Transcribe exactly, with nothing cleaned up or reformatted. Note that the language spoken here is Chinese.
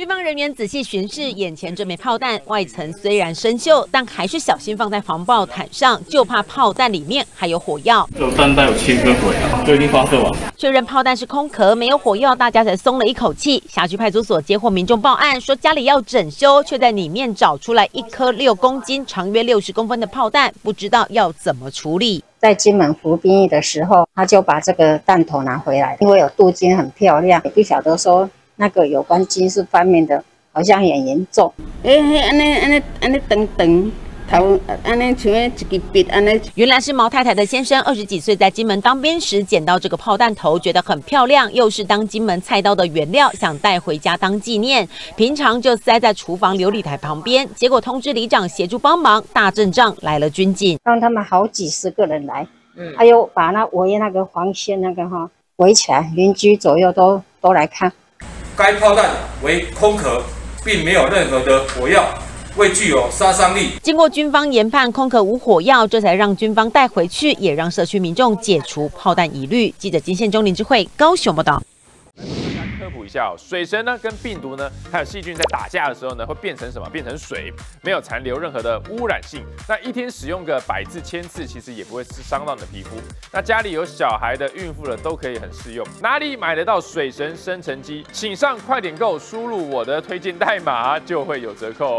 军方人员仔细巡视眼前这枚炮弹，外层虽然生锈，但还是小心放在防爆毯上，就怕炮弹里面还有火药。这弹带有七颗火药，就已经发射完。确认炮弹是空壳，没有火药，大家才松了一口气。辖区派出所接获民众报案，说家里要整修，却在里面找出来一颗六公斤、长约六十公分的炮弹，不知道要怎么处理。 在金门服兵役的时候，他就把这个弹头拿回来，因为有镀金，很漂亮。也不晓得说那个有关军事方面的，好像也很严重。哎嘿，安尼安尼安尼等等。 原来是毛太太的先生，二十几岁在金门当兵时捡到这个炮弹头，觉得很漂亮，又是当金门菜刀的原料，想带回家当纪念。平常就塞在厨房琉璃台旁边，结果通知里长协助帮忙，大阵仗来了军警，让他们好几十个人来，嗯，还有把那围那个黄线那个哈围起来，邻居左右都都来看。该炮弹为空壳，并没有任何的火药。 未具有杀伤力。经过军方研判，空壳无火药，这才让军方带回去，也让社区民众解除炮弹疑虑。记者金宪忠、林智慧高雄报道。跟大家科普一下哦，水神呢跟病毒呢还有细菌在打架的时候呢，会变成什么？变成水，没有残留任何的污染性。那一天使用个百至千次，其实也不会伤到你的皮肤。那家里有小孩的、孕妇的都可以很适用。哪里买得到水神生成机？请上快点购，输入我的推荐代码就会有折扣哦。